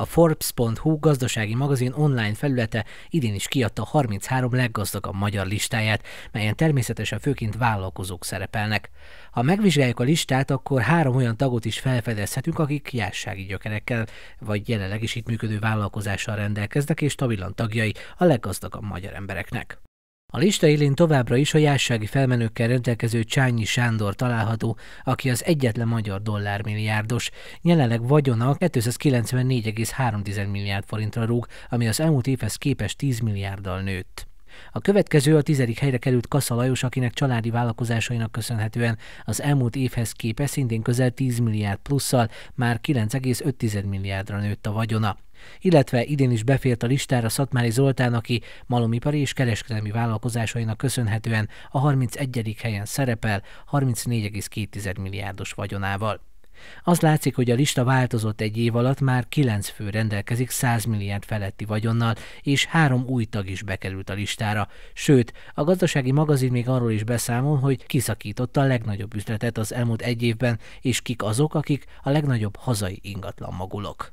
A Forbes.hu gazdasági magazin online felülete idén is kiadta 33 leggazdagabb magyar listáját, melyen természetesen főként vállalkozók szerepelnek. Ha megvizsgáljuk a listát, akkor 3 olyan tagot is felfedezhetünk, akik jászsági gyökerekkel vagy jelenleg is itt működő vállalkozással rendelkeznek és stabilan tagjai a leggazdagabb magyar embereknek. A lista élén továbbra is a jászsági felmenőkkel rendelkező Csányi Sándor található, aki az egyetlen magyar dollármilliárdos. Jelenleg vagyona 294,3 milliárd forintra rúg, ami az elmúlt évhez képest 10 milliárddal nőtt. A következő a 10. helyre került Kasza Lajos, akinek családi vállalkozásainak köszönhetően az elmúlt évhez képest szintén közel 10 milliárd plusszal már 9,5 milliárdra nőtt a vagyona. Illetve idén is befért a listára Szatmári Zoltán, aki malomipari és kereskedelmi vállalkozásainak köszönhetően a 31. helyen szerepel 34,2 milliárdos vagyonával. Az látszik, hogy a lista változott egy év alatt, már 9 fő rendelkezik 100 milliárd feletti vagyonnal, és 3 új tag is bekerült a listára. Sőt, a gazdasági magazin még arról is beszámol, hogy kiszakította a legnagyobb üzletet az elmúlt egy évben, és kik azok, akik a legnagyobb hazai ingatlan magulok.